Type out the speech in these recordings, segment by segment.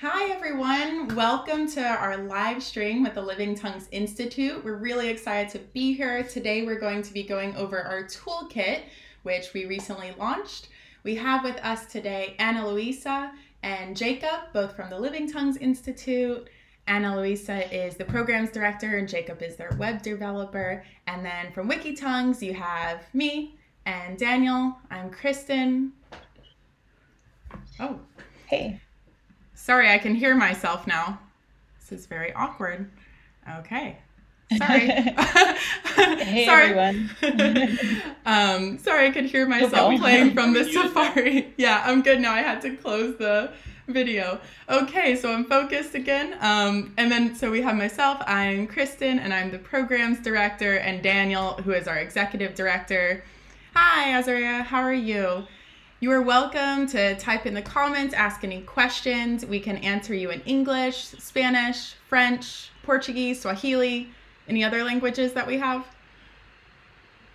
Hi everyone, welcome to our live stream with the Living Tongues Institute. We're really excited to be here. Today we're going to be going over our toolkit, which we recently launched. We have with us today Anna Luisa and Jacob, both from the Living Tongues Institute. Anna Luisa is the programs director and Jacob is their web developer. And then from WikiTongues, you have me and Daniel. I'm Kristen. Oh, hey. Sorry, I can hear myself now. This is very awkward. Okay. Sorry. Hey, sorry. Everyone. Sorry, I could hear myself playing from the Safari. Yeah, I'm good now. I had to close the video. Okay, so I'm focused again. And then, so we have myself. I'm Kristen, and I'm the programs director, and Daniel, who is our executive director. Hi, Azaria. How are you? You are welcome to type in the comments, ask any questions. We can answer you in English, Spanish, French, Portuguese, Swahili, any other languages that we have?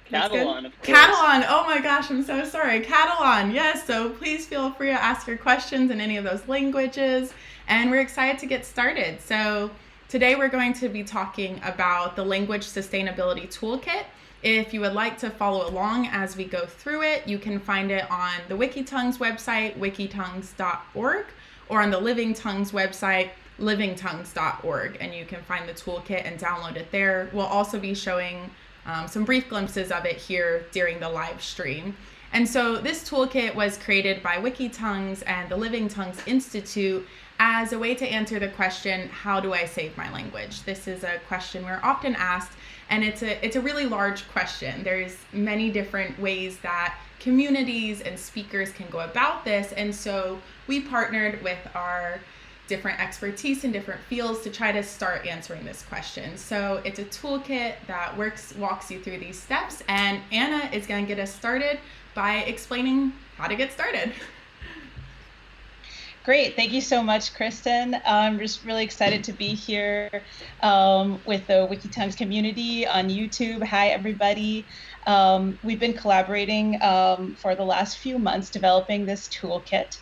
Catalan, of course. Catalan, oh my gosh, I'm so sorry. Catalan, yes, so please feel free to ask your questions in any of those languages. And we're excited to get started. So today we're going to be talking about the Language Sustainability Toolkit. If you would like to follow along as we go through it, you can find it on the WikiTongues website, wikitongues.org, or on the Living Tongues website, livingtongues.org, and you can find the toolkit and download it there. We'll also be showing some brief glimpses of it here during the live stream. And so this toolkit was created by WikiTongues and the Living Tongues Institute as a way to answer the question, how do I save my language? This is a question we're often asked, and it's a really large question. There's many different ways that communities and speakers can go about this, and so we partnered with our different expertise in different fields to try to start answering this question. So it's a toolkit that walks you through these steps, and Anna is going to get us started by explaining how to get started. Great, thank you so much, Kristen. I'm just really excited to be here with the WikiTongues community on YouTube. Hi, everybody. We've been collaborating for the last few months developing this toolkit.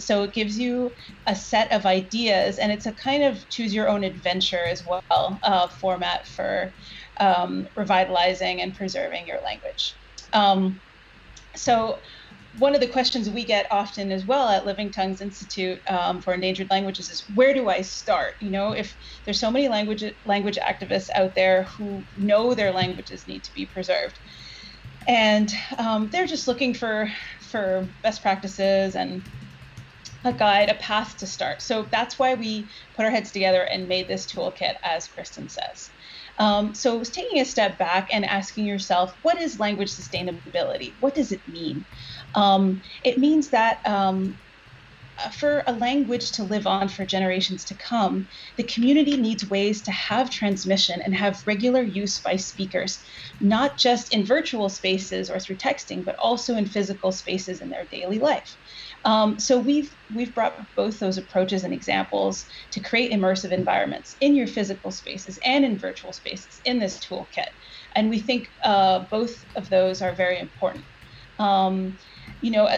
So it gives you a set of ideas, and it's a kind of choose your own adventure as well format for revitalizing and preserving your language. So one of the questions we get often as well at Living Tongues Institute for Endangered Languages is, where do I start? You know, if there's so many language activists out there who know their languages need to be preserved, and they're just looking for best practices and a guide, a path to start. So that's why we put our heads together and made this toolkit, as Kristen says. So it was taking a step back and asking yourself, what is language sustainability? What does it mean? It means that for a language to live on for generations to come, the community needs ways to have transmission and have regular use by speakers, not just in virtual spaces or through texting, but also in physical spaces in their daily life. So we've brought both those approaches and examples to create immersive environments in your physical spaces and in virtual spaces in this toolkit. And we think both of those are very important. You know,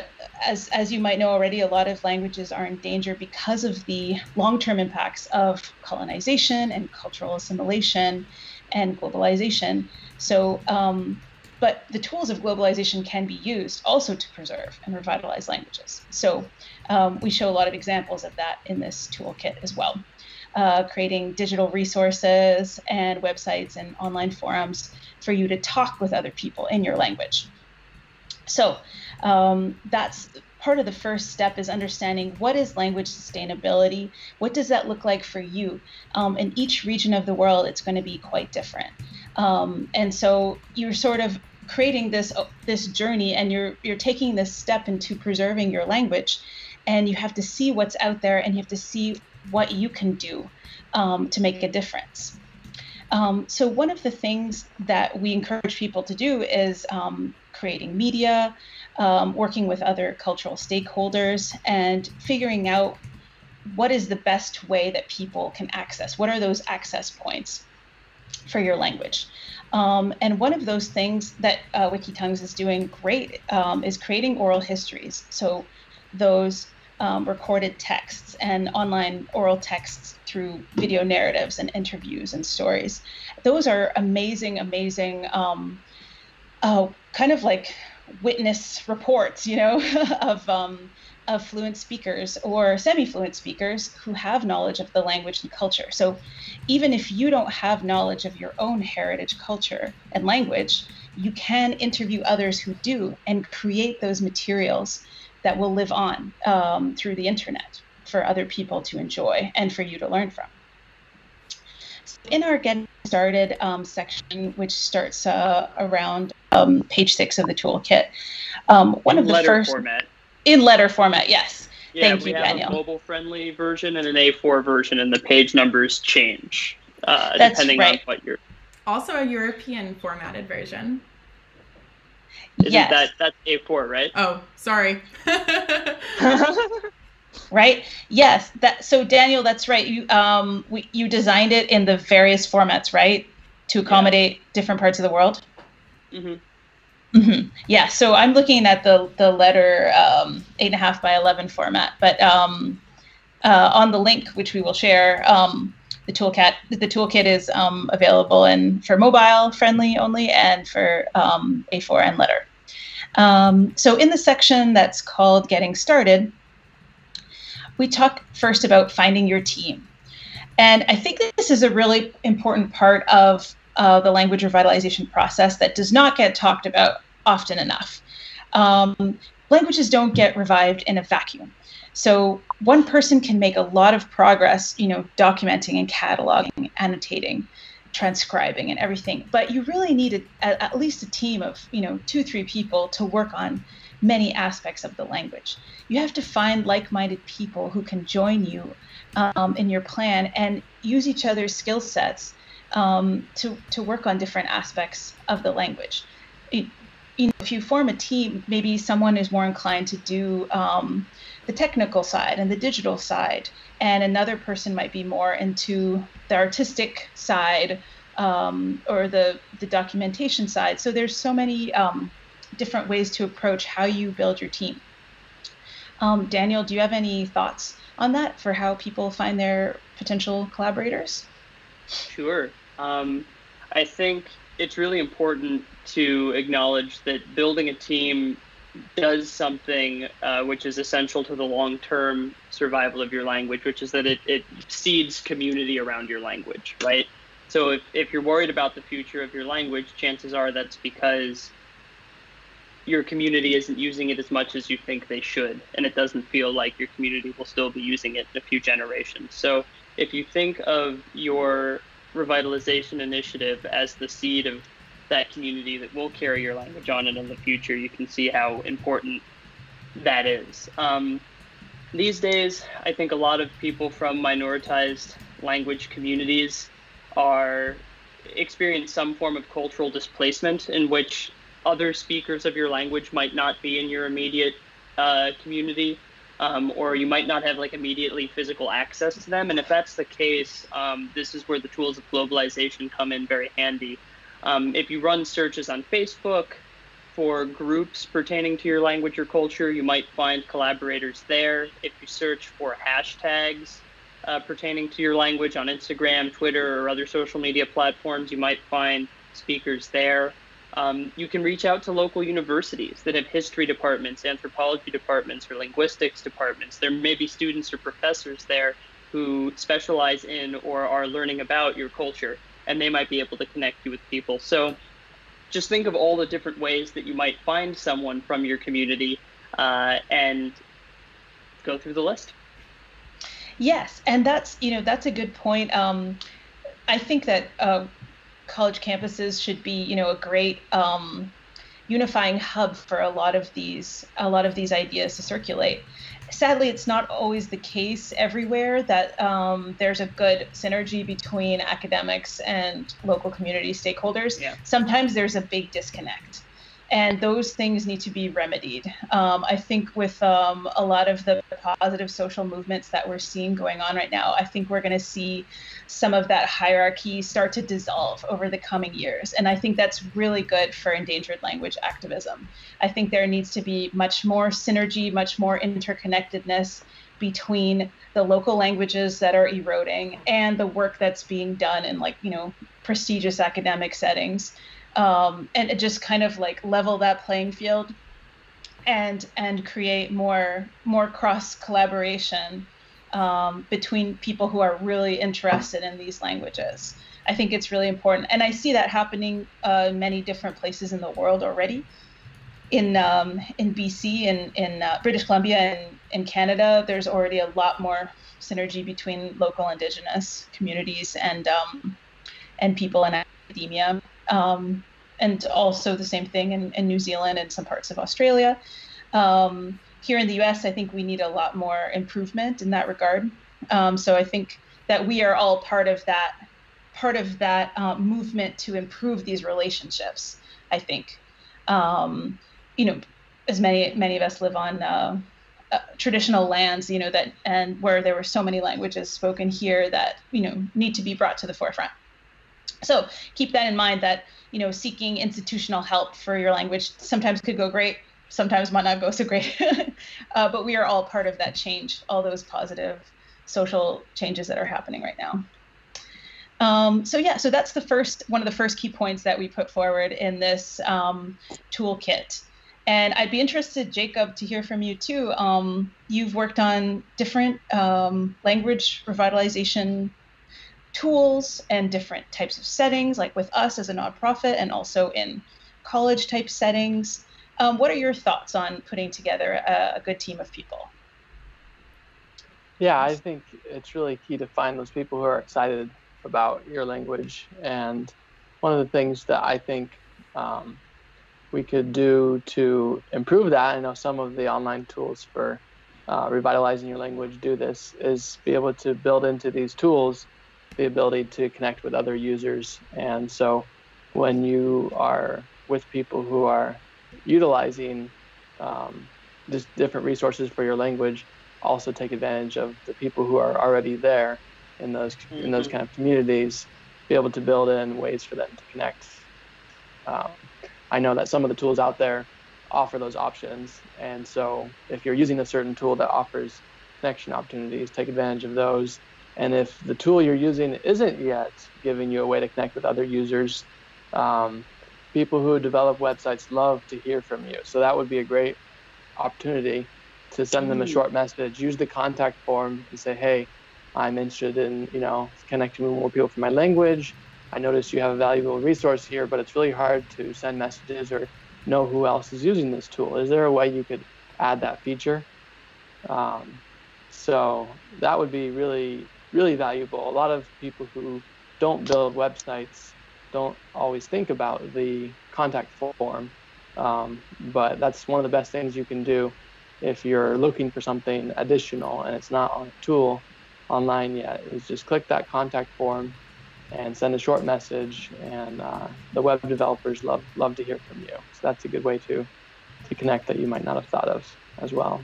as you might know already, a lot of languages are in danger because of the long-term impacts of colonization and cultural assimilation and globalization. So, but the tools of globalization can be used also to preserve and revitalize languages. So we show a lot of examples of that in this toolkit as well. Creating digital resources and websites and online forums for you to talk with other people in your language. So that's part of the first step, is understanding what is language sustainability? What does that look like for you? In each region of the world, it's going to be quite different. And so you're sort of creating this journey, and you're taking this step into preserving your language, and you have to see what's out there, and you have to see what you can do to make a difference. So one of the things that we encourage people to do is creating media, working with other cultural stakeholders, and figuring out what is the best way that people can access. What are those access points for your language? And one of those things that WikiTongues is doing great is creating oral histories. So those recorded texts and online oral texts through video narratives and interviews and stories. Those are amazing, amazing, kind of like witness reports, you know, of fluent speakers or semi-fluent speakers who have knowledge of the language and culture. So even if you don't have knowledge of your own heritage, culture, and language, you can interview others who do and create those materials that will live on through the internet for other people to enjoy and for you to learn from. So in our Getting Started section, which starts around page 6 of the toolkit, one of the first... In letter format, yes. Yeah, thank you, Daniel. We have a mobile-friendly version and an A4 version, and the page numbers change depending on what you're... Also a European-formatted version. Yes. That's A4, right? Oh, sorry. Right? Yes. So, Daniel, that's right. You designed it in the various formats, right, to accommodate different parts of the world? Mm-hmm. Mm-hmm. Yeah, so I'm looking at the letter 8.5 by 11 format, but on the link which we will share, the toolkit is available and for mobile friendly only and for A4 and letter. So in the section that's called Getting Started, we talk first about finding your team, and I think this is a really important part of the language revitalization process that does not get talked about often enough. Languages don't get revived in a vacuum. So one person can make a lot of progress, you know, documenting and cataloging, annotating, transcribing and everything. But you really need at least a team of, you know, 2-3 people to work on many aspects of the language. You have to find like-minded people who can join you in your plan and use each other's skill sets to work on different aspects of the language. You know, if you form a team, maybe someone is more inclined to do the technical side and the digital side, and another person might be more into the artistic side or the documentation side. So there's so many different ways to approach how you build your team. Daniel, do you have any thoughts on that for how people find their potential collaborators? Sure. I think it's really important to acknowledge that building a team does something which is essential to the long-term survival of your language, which is that it seeds community around your language, right? So if you're worried about the future of your language, chances are that's because your community isn't using it as much as you think they should, and it doesn't feel like your community will still be using it in a few generations. So if you think of your revitalization initiative as the seed of that community that will carry your language on and in the future, you can see how important that is. These days, I think a lot of people from minoritized language communities experience some form of cultural displacement in which other speakers of your language might not be in your immediate community. Or you might not have like immediately physical access to them. And if that's the case, this is where the tools of globalization come in very handy. If you run searches on Facebook for groups pertaining to your language or culture, you might find collaborators there. If you search for hashtags pertaining to your language on Instagram, Twitter, or other social media platforms, you might find speakers there. You can reach out to local universities that have history departments, anthropology departments, or linguistics departments. There may be students or professors there who specialize in or are learning about your culture, and they might be able to connect you with people. So just think of all the different ways that you might find someone from your community and go through the list. Yes, and that's a good point. I think that college campuses should be, you know, a great unifying hub for a lot of these ideas to circulate. Sadly, it's not always the case everywhere that there's a good synergy between academics and local community stakeholders. Yeah. Sometimes there's a big disconnect. And those things need to be remedied. I think with a lot of the positive social movements that we're seeing going on right now, I think we're going to see some of that hierarchy start to dissolve over the coming years. And I think that's really good for endangered language activism. I think there needs to be much more synergy, much more interconnectedness between the local languages that are eroding and the work that's being done in, like, you know, prestigious academic settings. And it just kind of like level that playing field and create more cross collaboration between people who are really interested in these languages. I think it's really important. And I see that happening in many different places in the world already. In BC, in British Columbia, and in Canada, there's already a lot more synergy between local Indigenous communities and people in academia. And also the same thing in New Zealand and some parts of Australia. Here in the US, I think we need a lot more improvement in that regard. So I think that we are all part of that movement to improve these relationships, I think. You know, as many of us live on traditional lands, you know, that, and where there were so many languages spoken here that, you know, need to be brought to the forefront. So keep that in mind, that, you know, seeking institutional help for your language sometimes could go great, sometimes might not go so great, but we are all part of that change, all those positive social changes that are happening right now. So yeah, so that's the first, one of the first key points that we put forward in this toolkit. And I'd be interested, Jacob, to hear from you too. You've worked on different language revitalization tools and different types of settings, like with us as a nonprofit and also in college type settings. What are your thoughts on putting together a good team of people? Yeah, I think it's really key to find those people who are excited about your language. And one of the things that I think we could do to improve that, I know some of the online tools for revitalizing your language do this, is be able to build into these tools the ability to connect with other users. And so when you are with people who are utilizing just different resources for your language, also take advantage of the people who are already there in those kind of communities, be able to build in ways for them to connect. I know that some of the tools out there offer those options. And so if you're using a certain tool that offers connection opportunities, take advantage of those. And if the tool you're using isn't yet giving you a way to connect with other users, people who develop websites love to hear from you. So that would be a great opportunity to send them a short message, use the contact form and say, hey, I'm interested in, you know, connecting with more people from my language. I noticed you have a valuable resource here, but it's really hard to send messages or know who else is using this tool. Is there a way you could add that feature? So that would be really, really valuable. A lot of people who don't build websites don't always think about the contact form, but that's one of the best things you can do if you're looking for something additional and it's not on a tool online yet, is just click that contact form and send a short message, and the web developers love to hear from you. So that's a good way to connect that you might not have thought of as well.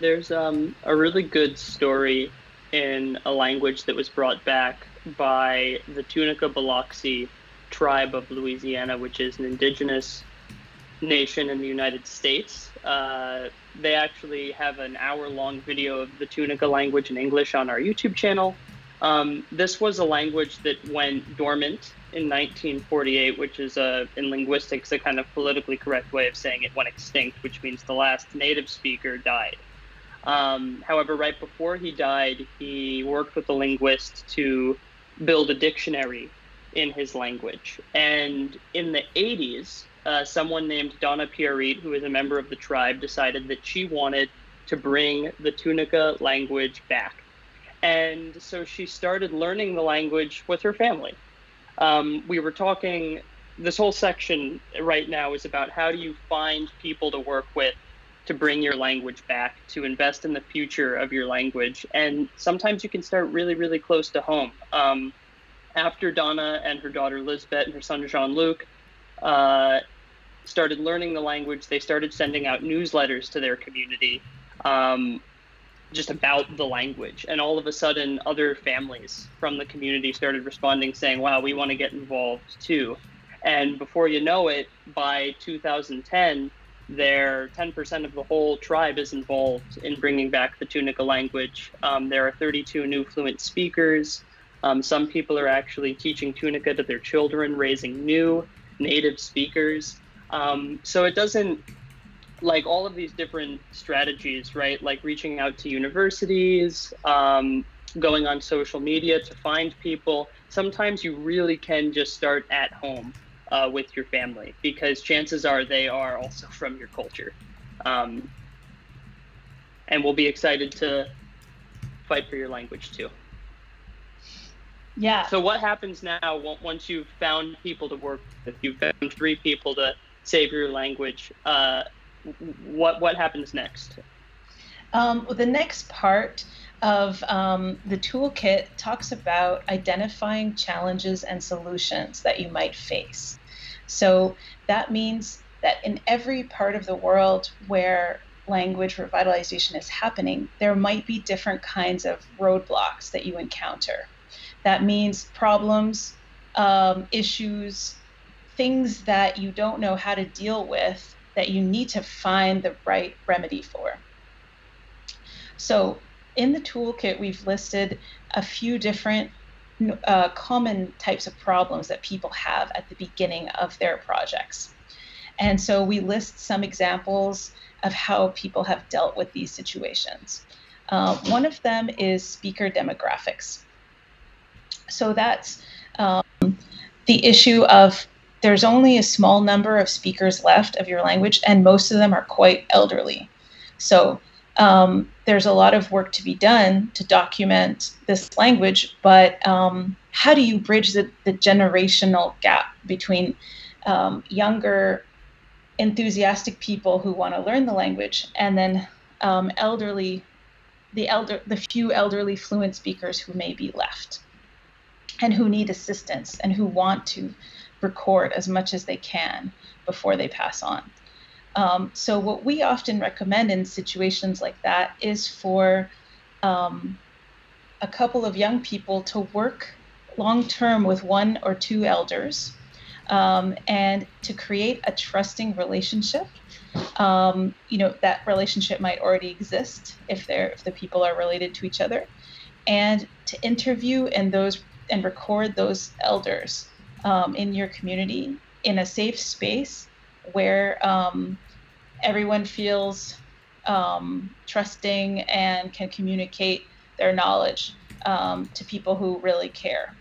There's a really good story in a language that was brought back by the Tunica Biloxi tribe of Louisiana, which is an indigenous nation in the United States. They actually have an hour-long video of the Tunica language in English on our YouTube channel. This was a language that went dormant in 1948, which is, in linguistics, a kind of politically correct way of saying it went extinct, which means the last native speaker died. However, right before he died, he worked with a linguist to build a dictionary in his language. And in the 80s, someone named Donna Pierit, who is a member of the tribe, decided that she wanted to bring the Tunica language back. And so she started learning the language with her family. We were talking, this whole section right now is about how do you find people to work with to bring your language back, to invest in the future of your language. And sometimes you can start really, really close to home. After Donna and her daughter Lisbeth and her son Jean-Luc started learning the language. They started sending out newsletters to their community just about the language. And all of a sudden, other families from the community started responding saying, wow, we want to get involved too. And before you know it, by 2010, there 10% of the whole tribe is involved in bringing back the Tunica language. There are 32 new fluent speakers. Some people are actually teaching Tunica to their children, raising new native speakers. So it doesn't, like all of these different strategies, right? Like reaching out to universities, going on social media to find people. Sometimes you really can just start at home with your family, because chances are they are also from your culture. And we'll be excited to fight for your language too. Yeah. So what happens now once you've found people to work with, you've found 3 people to save your language, what happens next? The next part of the toolkit talks about identifying challenges and solutions that you might face. So that means that in every part of the world where language revitalization is happening, there might be different kinds of roadblocks that you encounter. That means problems, issues, things that you don't know how to deal with that you need to find the right remedy for. So in the toolkit, we've listed a few different common types of problems that people have at the beginning of their projects. And so we list some examples of how people have dealt with these situations. One of them is speaker demographics. So that's the issue of there's only a small number of speakers left of your language, and most of them are quite elderly. So there's a lot of work to be done to document this language, but how do you bridge the generational gap between younger, enthusiastic people who want to learn the language, and then the few elderly fluent speakers who may be left and who need assistance and who want to record as much as they can before they pass on. So what we often recommend in situations like that is for a couple of young people to work long-term with 1 or 2 elders and to create a trusting relationship. You know, that relationship might already exist if the people are related to each other, and to interview and record those elders in your community in a safe space where everyone feels trusting and can communicate their knowledge to people who really care.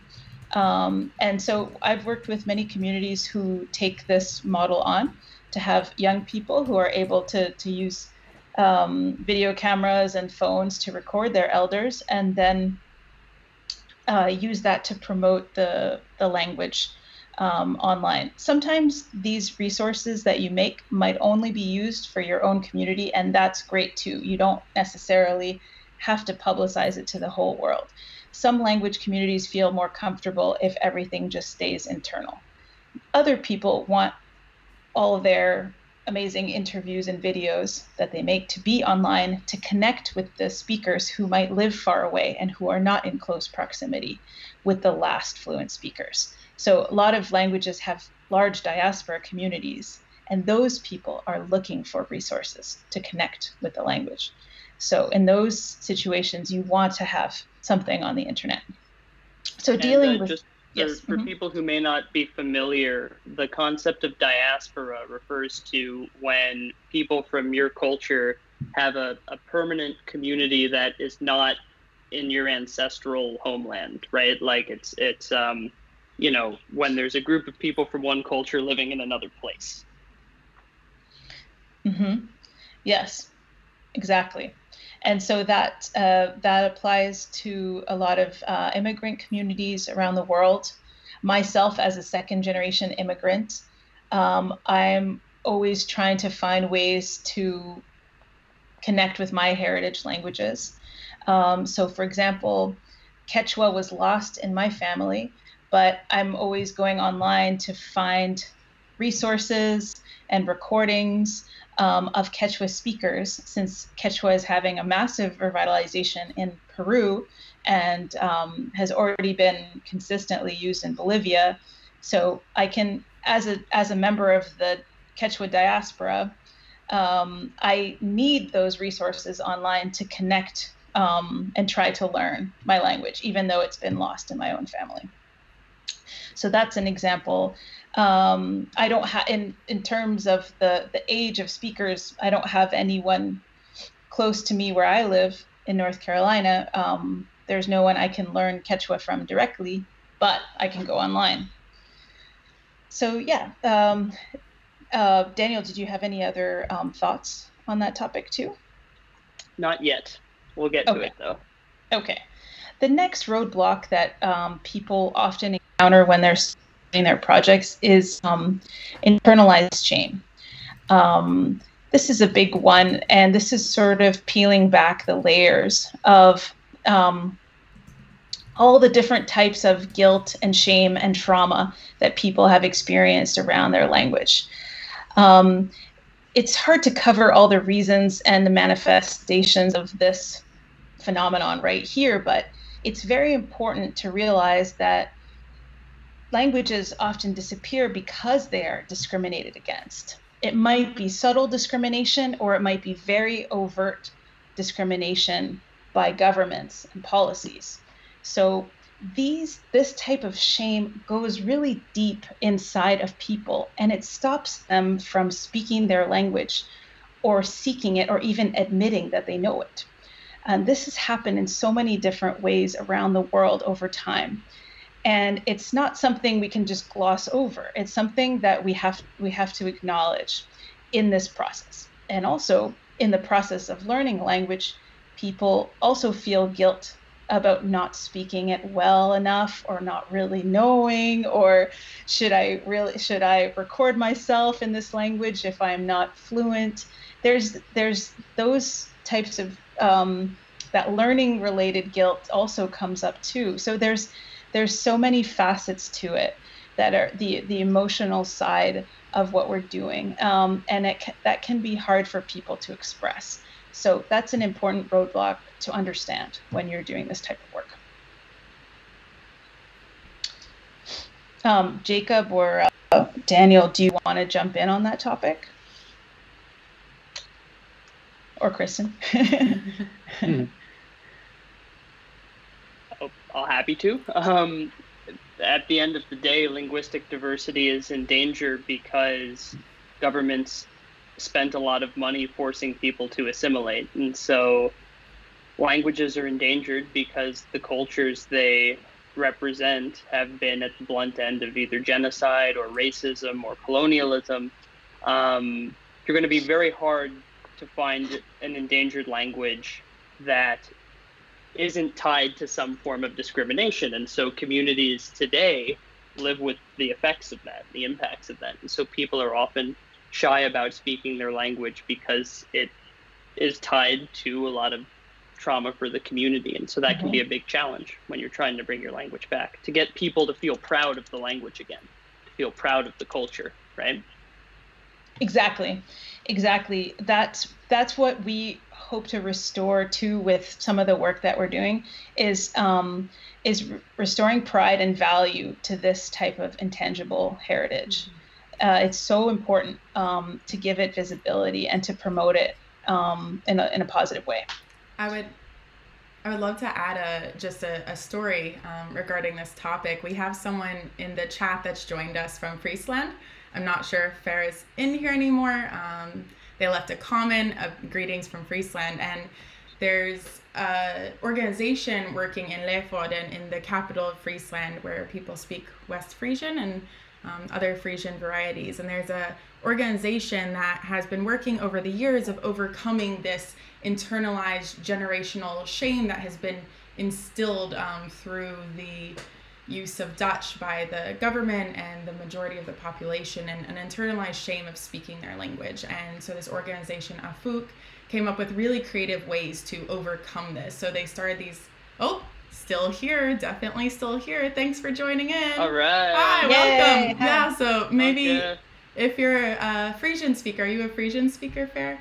And so I've worked with many communities who take this model on to have young people who are able to use video cameras and phones to record their elders, and then use that to promote the language online. Sometimes these resources that you make might only be used for your own community, and that's great too. You don't necessarily have to publicize it to the whole world. Some language communities feel more comfortable if everything just stays internal. Other people want all their amazing interviews and videos that they make to be online to connect with the speakers who might live far away and who are not in close proximity with the last fluent speakers. So a lot of languages have large diaspora communities, and those people are looking for resources to connect with the language. So in those situations, you want to have something on the internet. So dealing with... Yes. For people who may not be familiar, the concept of diaspora refers to when people from your culture have a permanent community that is not in your ancestral homeland, right? Like it's you know, when there's a group of people from one culture living in another place. Mm-hmm. Yes, exactly. And so that applies to a lot of immigrant communities around the world. Myself, as a second-generation immigrant, I'm always trying to find ways to connect with my heritage languages. So, for example, Quechua was lost in my family, but I'm always going online to find resources and recordings of Quechua speakers, since Quechua is having a massive revitalization in Peru and has already been consistently used in Bolivia. So I can, as a member of the Quechua diaspora, I need those resources online to connect and try to learn my language, even though it's been lost in my own family. So that's an example. I don't have, in terms of the age of speakers, I don't have anyone close to me where I live in North Carolina. There's no one I can learn Quechua from directly, but I can go online. So yeah, Daniel, did you have any other thoughts on that topic too? Not yet. We'll get to it though. Okay. The next roadblock that people often encounter when they're doing their projects is internalized shame. This is a big one, and this is sort of peeling back the layers of all the different types of guilt and shame and trauma that people have experienced around their language. It's hard to cover all the reasons and the manifestations of this phenomenon right here, but it's very important to realize that languages often disappear because they are discriminated against. It might be subtle discrimination, or it might be very overt discrimination by governments and policies. So this type of shame goes really deep inside of people, and it stops them from speaking their language or seeking it or even admitting that they know it. And this has happened in so many different ways around the world over time. And it's not something we can just gloss over. It's something that we have to acknowledge in this process. And also in the process of learning language, people also feel guilt about not speaking it well enough, or not really knowing, or should I record myself in this language if I'm not fluent? There's those types of that learning related guilt also comes up too. So there's so many facets to it that are the emotional side of what we're doing, and that can be hard for people to express. So that's an important roadblock to understand when you're doing this type of work. Jacob or Daniel, do you want to jump in on that topic? Or Kristen? I'll happy to. At the end of the day, linguistic diversity is in danger because governments spent a lot of money forcing people to assimilate, and so languages are endangered because the cultures they represent have been at the blunt end of either genocide or racism or colonialism. You're going to be very hard to find an endangered language that isn't tied to some form of discrimination, and so communities today live with the effects of that, the impacts of that, and so people are often shy about speaking their language because it is tied to a lot of trauma for the community. And so that can be a big challenge when you're trying to bring your language back, to get people to feel proud of the language again, to feel proud of the culture, right? Exactly. That's what we hope to restore to with some of the work that we're doing is restoring pride and value to this type of intangible heritage. It's so important to give it visibility and to promote it in a positive way. I would love to add just a story regarding this topic. We have someone in the chat that's joined us from Friesland. I'm not sure if Farah is in here anymore. They left a comment of greetings from Friesland, and there's an organization working in Leeuwarden, in the capital of Friesland, where people speak West Frisian and other Frisian varieties. And there's an organization that has been working over the years of overcoming this internalized generational shame that has been instilled through the use of Dutch by the government and the majority of the population, and an internalized shame of speaking their language. And so this organization, AFUK, came up with really creative ways to overcome this. So they started these, still here, definitely still here. Thanks for joining in. All right. Hi, yay. Welcome. Yeah, so maybe If you're a Frisian speaker, are you a Frisian speaker, Fair?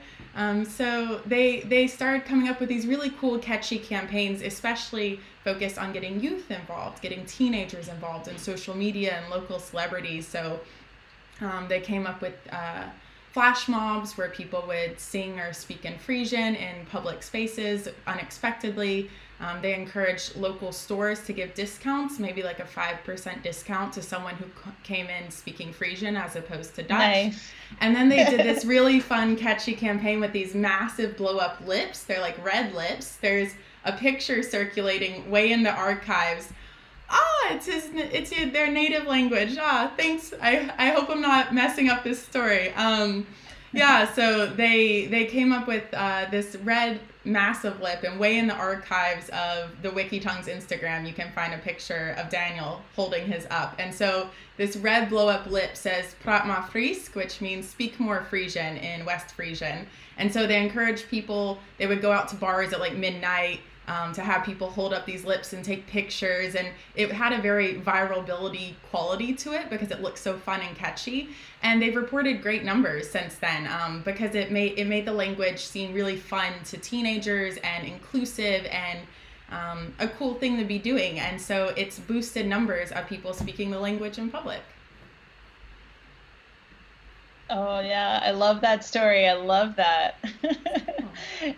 So they started coming up with these really cool, catchy campaigns, especially focused on getting youth involved, getting teenagers involved in social media and local celebrities. So they came up with flash mobs where people would sing or speak in Frisian in public spaces unexpectedly. They encouraged local stores to give discounts, maybe like a 5% discount to someone who came in speaking Frisian as opposed to Dutch. Nice. And then they did this really fun, catchy campaign with these massive blow-up lips. They're like red lips. There's a picture circulating way in the archives. It's their native language. Thanks. I hope I'm not messing up this story. Yeah, so they came up with this red massive lip, and way in the archives of the WikiTongues Instagram, you can find a picture of Daniel holding his up. And so this red blow-up lip says Pratma Friske, which means speak more Frisian in West Frisian. And so they encourage people, they would go out to bars at like midnight, to have people hold up these lips and take pictures, and it had a very viralability quality to it because it looked so fun and catchy. And they've reported great numbers since then, because it made the language seem really fun to teenagers and inclusive and a cool thing to be doing. And so it's boosted numbers of people speaking the language in public. Oh yeah, I love that story. I love that.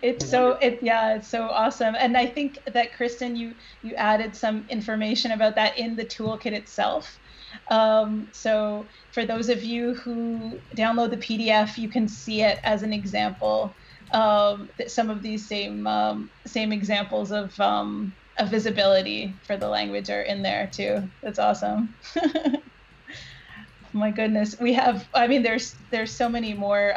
It's so awesome. And I think that Kristen, you added some information about that in the toolkit itself. So for those of you who download the PDF, you can see it as an example. Some of these same examples of visibility for the language are in there too. That's awesome. My goodness, we have, I mean, there's so many more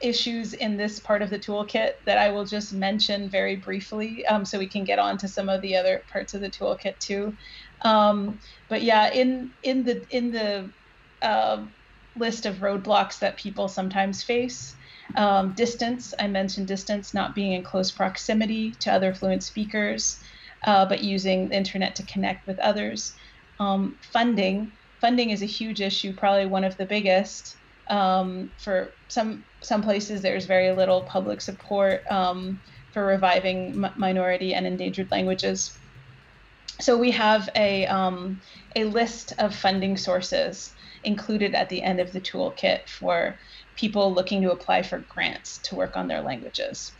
issues in this part of the toolkit that I will just mention very briefly, so we can get on to some of the other parts of the toolkit too. But yeah, in the list of roadblocks that people sometimes face, distance, I mentioned distance, not being in close proximity to other fluent speakers, but using the internet to connect with others. Funding. Funding is a huge issue, probably one of the biggest. For some places, there's very little public support for reviving minority and endangered languages. So we have a list of funding sources included at the end of the toolkit for people looking to apply for grants to work on their languages.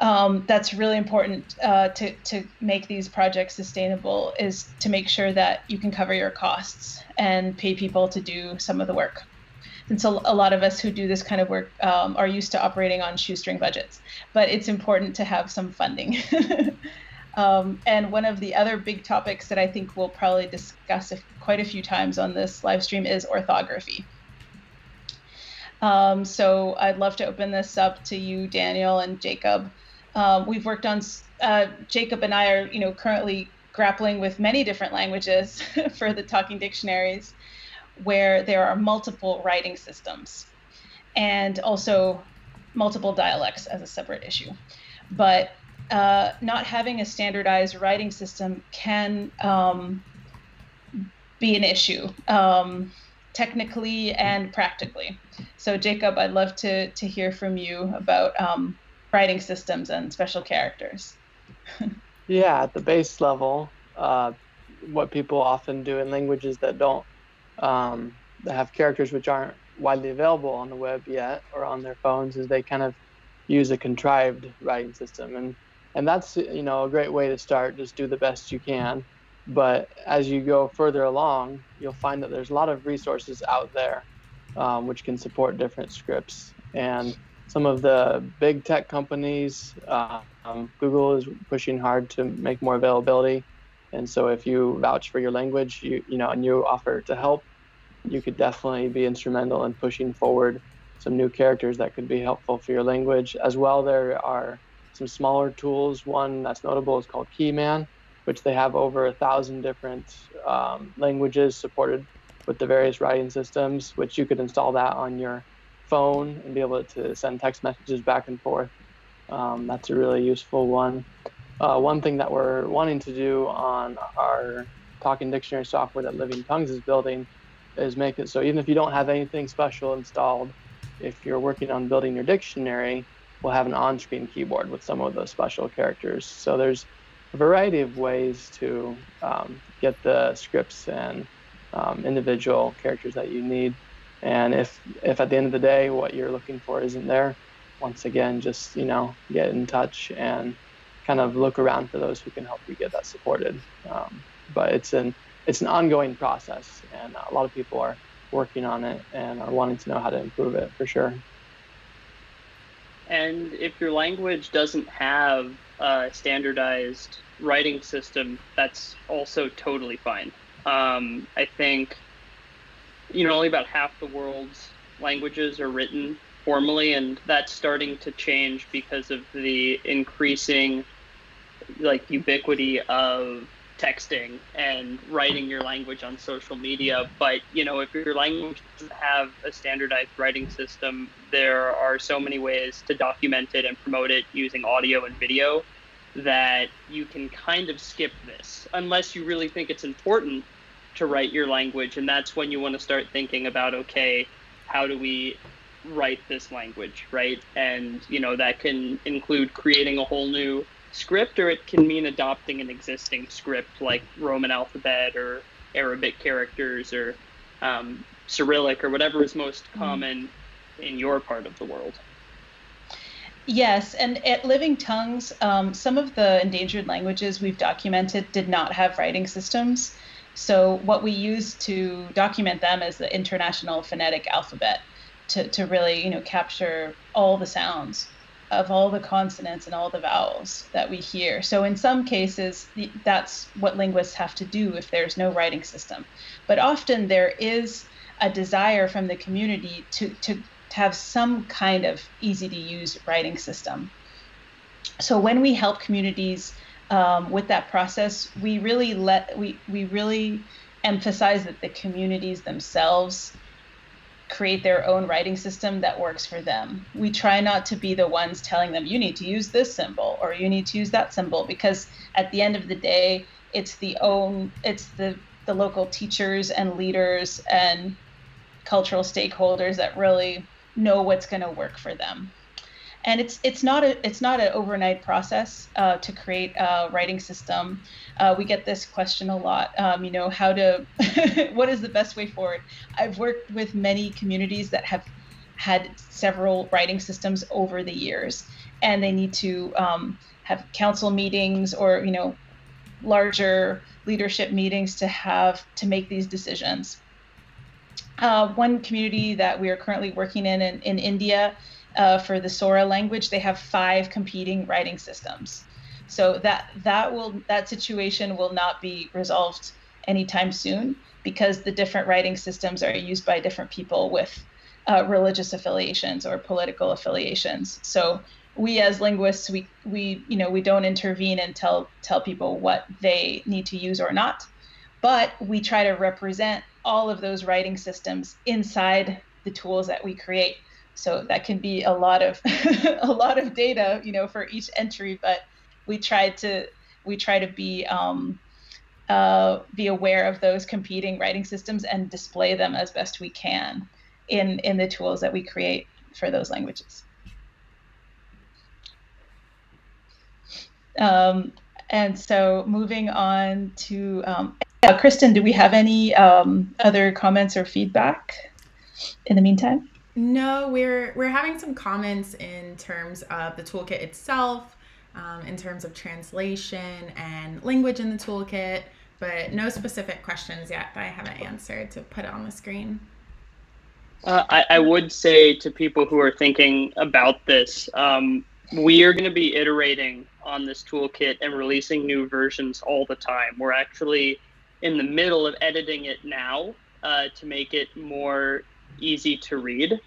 That's really important to make these projects sustainable, is to make sure that you can cover your costs and pay people to do some of the work. And so a lot of us who do this kind of work are used to operating on shoestring budgets, but it's important to have some funding. And one of the other big topics that I think we'll probably discuss quite a few times on this live stream is orthography. So I'd love to open this up to you, Daniel and Jacob. We've worked on, Jacob and I are, currently grappling with many different languages for the talking dictionaries, where there are multiple writing systems and also multiple dialects as a separate issue. But not having a standardized writing system can be an issue, technically and practically. So Jacob, I'd love to hear from you about writing systems and special characters. Yeah, at the base level, what people often do in languages that don't have characters which aren't widely available on the web yet or on their phones is they kind of use a contrived writing system. And that's, a great way to start. Just do the best you can. But as you go further along, you'll find that there's a lot of resources out there which can support different scripts. And some of the big tech companies, Google is pushing hard to make more availability. And so if you vouch for your language, and you offer to help, you could definitely be instrumental in pushing forward some new characters that could be helpful for your language. As well, there are some smaller tools. One that's notable is called Keyman, which they have over 1,000 different languages supported with the various writing systems, which you could install that on your phone and be able to send text messages back and forth. That's a really useful one. One thing that we're wanting to do on our talking dictionary software that Living Tongues is building is make it so even if you don't have anything special installed, if you're working on building your dictionary, we'll have an on-screen keyboard with some of those special characters. So there's a variety of ways to get the scripts and individual characters that you need. And if at the end of the day what you're looking for isn't there, once again, just, you know, get in touch and kind of look around for those who can help you get that supported. But it's an ongoing process, and a lot of people are working on it and are wanting to know how to improve it for sure. And if your language doesn't have a standardized writing system, that's also totally fine. I think, you know, only about half the world's languages are written formally, and that's starting to change because of the increasing, like, ubiquity of texting and writing your language on social media. But, you know, if your language doesn't have a standardized writing system, there are so many ways to document it and promote it using audio and video that you can kind of skip this, unless you really think it's important to write your language. And that's when you want to start thinking about, okay, how do we write this language, right? And, you know, that can include creating a whole new script, or it can mean adopting an existing script like Roman alphabet or Arabic characters or Cyrillic or whatever is most common in your part of the world. Yes, and at Living Tongues, some of the endangered languages we've documented did not have writing systems. So what we use to document them is the International Phonetic Alphabet to really, you know, capture all the sounds of all the consonants and all the vowels that we hear. So in some cases, that's what linguists have to do if there's no writing system. But often there is a desire from the community to have some kind of easy to use writing system. So when we help communities with that process, we really emphasize that the communities themselves create their own writing system that works for them. We try not to be the ones telling them, you need to use this symbol or you need to use that symbol, because at the end of the day, it's the local teachers and leaders and cultural stakeholders that really know what's going to work for them. And it's not an overnight process to create a writing system. We get this question a lot, you know, what is the best way forward? I've worked with many communities that have had several writing systems over the years, and they need to have council meetings or, you know, larger leadership meetings to make these decisions. One community that we are currently working in India, for the Sora language, they have 5 competing writing systems. So that situation will not be resolved anytime soon, because the different writing systems are used by different people with religious affiliations or political affiliations. So we as linguists, we don't intervene and tell people what they need to use or not, but we try to represent all of those writing systems inside the tools that we create. So that can be a lot of data, you know, for each entry. But we try to be aware of those competing writing systems and display them as best we can in the tools that we create for those languages. And so moving on to Kristen, do we have any other comments or feedback in the meantime? No, we're having some comments in terms of the toolkit itself, in terms of translation and language in the toolkit, but no specific questions yet that I haven't answered to put on the screen. I would say to people who are thinking about this, we are going to be iterating on this toolkit and releasing new versions all the time. We're actually in the middle of editing it now to make it more easy to read,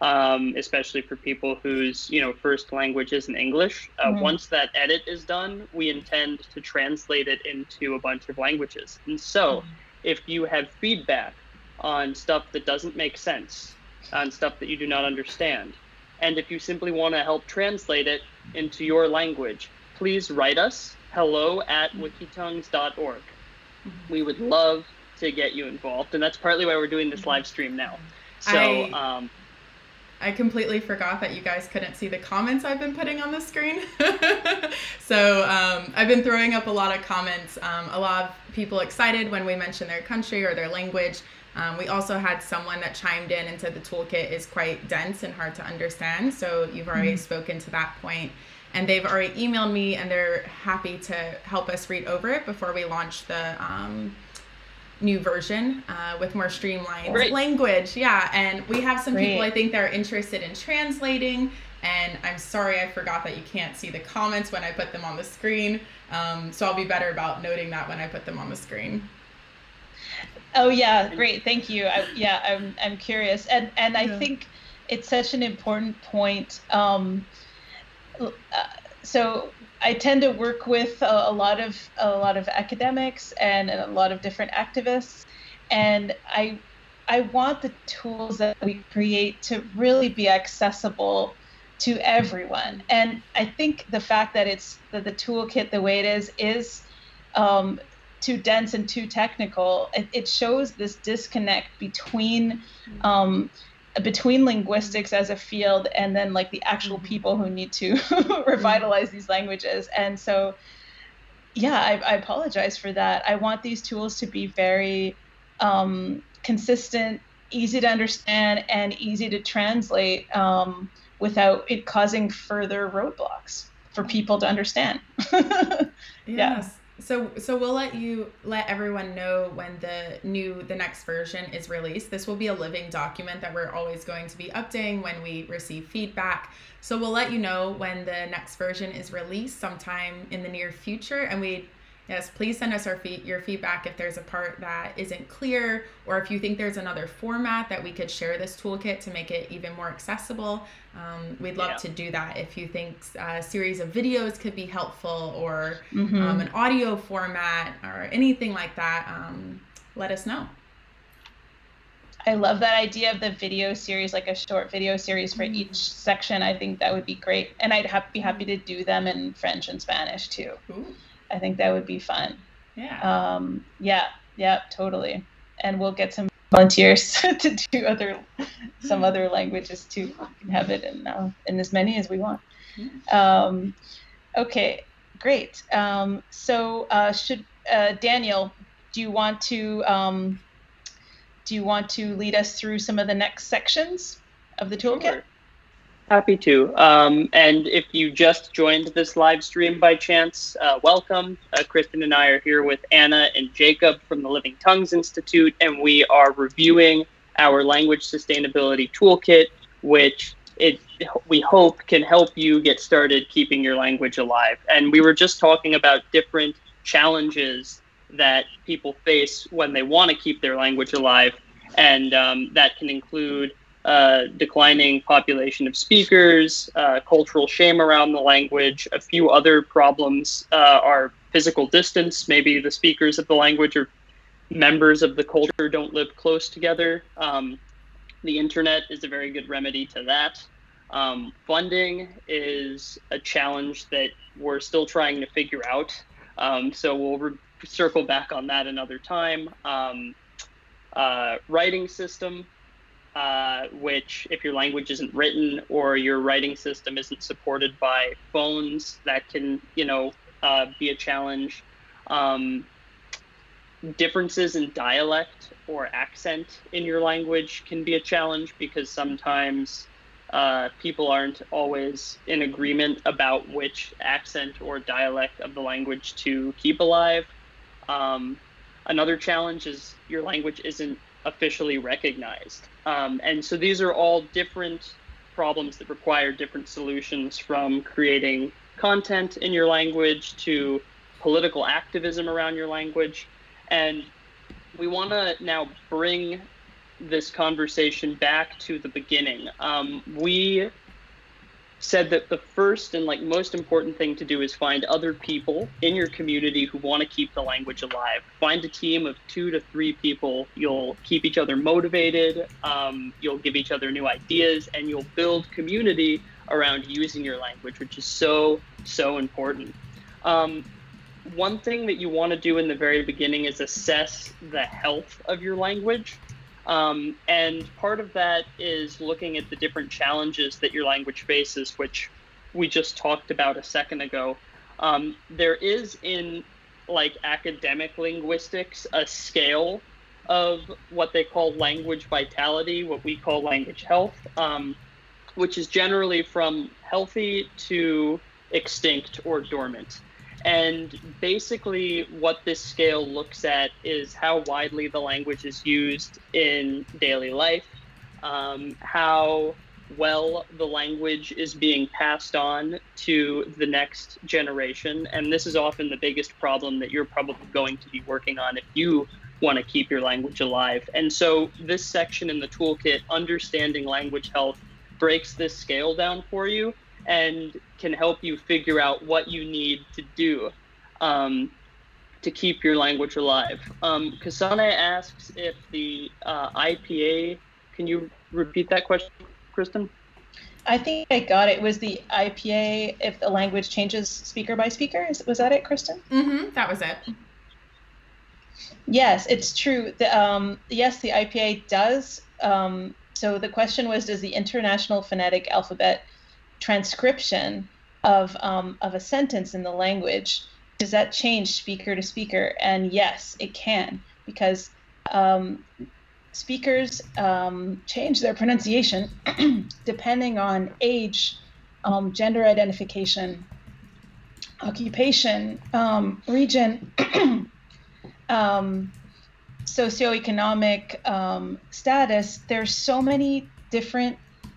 especially for people whose, you know, first language isn't English. Once that edit is done, we intend to translate it into a bunch of languages. And so if you have feedback on stuff that doesn't make sense, on stuff that you do not understand, and if you simply want to help translate it into your language, please write us hello@wikitongues.org. We would love to get you involved, and that's partly why we're doing this live stream now. So I completely forgot that you guys couldn't see the comments I've been putting on the screen. So I've been throwing up a lot of comments, a lot of people excited when we mention their country or their language. We also had someone that chimed in and said the toolkit is quite dense and hard to understand. So you've already spoken to that point, and they've already emailed me and they're happy to help us read over it before we launch the new version with more streamlined language. Yeah, and we have some people I think that are interested in translating, and I'm sorry I forgot that you can't see the comments when I put them on the screen. So I'll be better about noting that when I put them on the screen. Oh yeah, great, thank you. I'm curious, and I think it's such an important point. So I tend to work with a lot of academics and a lot of different activists, and I want the tools that we create to really be accessible to everyone. And I think the fact that the toolkit the way it is too dense and too technical, it shows this disconnect between linguistics as a field and then like the actual people who need to revitalize these languages. And so, yeah, I apologize for that. I want these tools to be very consistent, easy to understand, and easy to translate without it causing further roadblocks for people to understand. Yes. So we'll let everyone know when the next version is released. This will be a living document that we're always going to be updating when we receive feedback. So we'll let you know when the next version is released sometime in the near future. And please send us your feedback if there's a part that isn't clear, or if you think there's another format that we could share this toolkit to make it even more accessible. We'd love to do that. If you think a series of videos could be helpful, or an audio format or anything like that, let us know. I love that idea of the video series, like a short video series for each section. I think that would be great. And I'd be happy to do them in French and Spanish too. Ooh. I think that would be fun. Yeah. Yeah, totally. And we'll get some volunteers to do some other languages too. We can have it in as many as we want. Okay, great. So Daniel, do you want to lead us through some of the next sections of the toolkit? Sure. Happy to. And if you just joined this live stream by chance, welcome. Kristen and I are here with Anna and Jacob from the Living Tongues Institute, and we are reviewing our Language Sustainability Toolkit, which we hope can help you get started keeping your language alive. And we were just talking about different challenges that people face when they want to keep their language alive, and that can include declining population of speakers, cultural shame around the language. A few other problems are physical distance. Maybe the speakers of the language or members of the culture don't live close together. The internet is a very good remedy to that. Funding is a challenge that we're still trying to figure out. So we'll circle back on that another time. Writing system. Which if your language isn't written or your writing system isn't supported by phones, that can, be a challenge. Differences in dialect or accent in your language can be a challenge, because sometimes people aren't always in agreement about which accent or dialect of the language to keep alive. Another challenge is your language isn't officially recognized. And so these are all different problems that require different solutions, from creating content in your language to political activism around your language. And we want to now bring this conversation back to the beginning. We said that the first and most important thing to do is find other people in your community who want to keep the language alive. Find a team of 2 to 3 people. You'll keep each other motivated, you'll give each other new ideas, and you'll build community around using your language, which is so important. one thing that you want to do in the very beginning is assess the health of your language. And part of that is looking at the different challenges that your language faces, which we just talked about a second ago. There is in like academic linguistics a scale of what they call language vitality, what we call language health, which is generally from healthy to extinct or dormant. And basically what this scale looks at is how widely the language is used in daily life, how well the language is being passed on to the next generation. And this is often the biggest problem that you're probably going to be working on if you want to keep your language alive. And so this section in the toolkit, Understanding Language Health, breaks this scale down for you and can help you figure out what you need to do to keep your language alive. Kasane asks if the IPA, can you repeat that question, Kristen? I think I got it. Was the IPA if the language changes speaker by speaker? Was that it, Kristen? Mm-hmm, that was it. Yes, it's true. The, yes, the IPA does. So the question was, does the International Phonetic Alphabet transcription of a sentence in the language, does that change speaker to speaker? And yes, it can, because speakers change their pronunciation depending on age, gender identification, occupation, region, socioeconomic status. There's so many different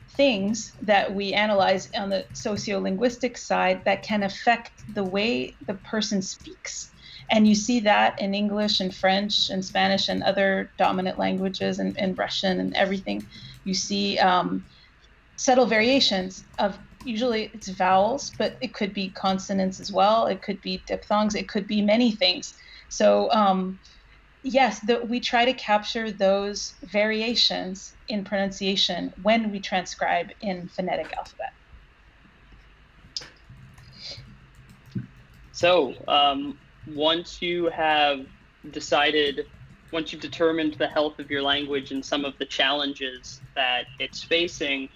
things that we analyze on the sociolinguistic side that can affect the way the person speaks. And you see that in English and French and Spanish and other dominant languages and Russian and everything. You see subtle variations of, usually it's vowels, but it could be consonants as well. It could be diphthongs. It could be many things. So yes, we try to capture those variations in pronunciation when we transcribe in phonetic alphabet. So once you have decided, once you've determined the health of your language and some of the challenges that it's facing,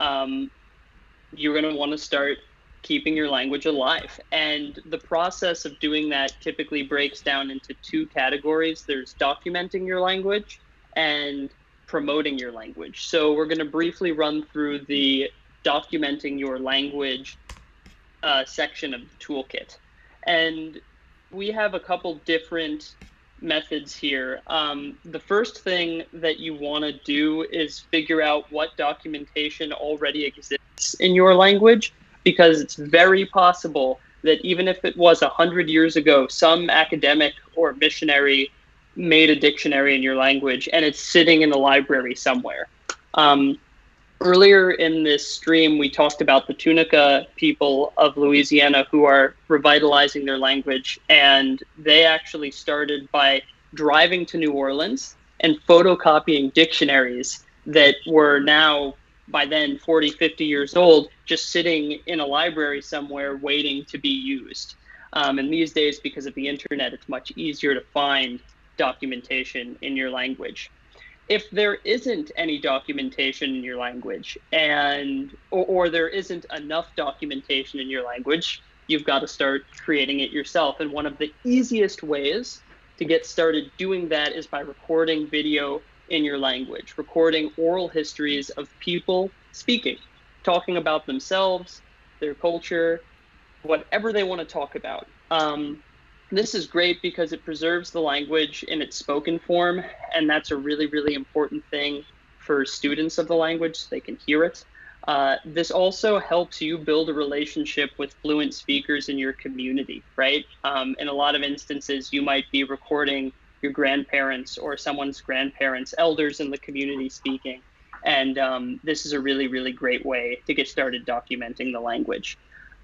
you're gonna wanna start keeping your language alive. And the process of doing that typically breaks down into two categories. There's documenting your language and promoting your language. So we're gonna briefly run through the documenting your language section of the toolkit. And we have a couple different methods here. The first thing that you wanna do is figure out what documentation already exists in your language, because it's very possible that even if it was 100 years ago, some academic or missionary made a dictionary in your language and it's sitting in the library somewhere. Earlier in this stream, we talked about the Tunica people of Louisiana who are revitalizing their language, and they actually started by driving to New Orleans and photocopying dictionaries that were now by then 40, 50 years old, just sitting in a library somewhere waiting to be used. And these days, because of the internet, it's much easier to find documentation in your language. If there isn't any documentation in your language, and or there isn't enough documentation in your language, you've got to start creating it yourself. And one of the easiest ways to get started doing that is by recording video in your language, recording oral histories of people speaking, talking about themselves, their culture, whatever they want to talk about. This is great because it preserves the language in its spoken form, and that's a really, really important thing for students of the language so they can hear it. This also helps you build a relationship with fluent speakers in your community, right? In a lot of instances, you might be recording your grandparents or someone's grandparents, elders in the community speaking. And this is a really, really great way to get started documenting the language.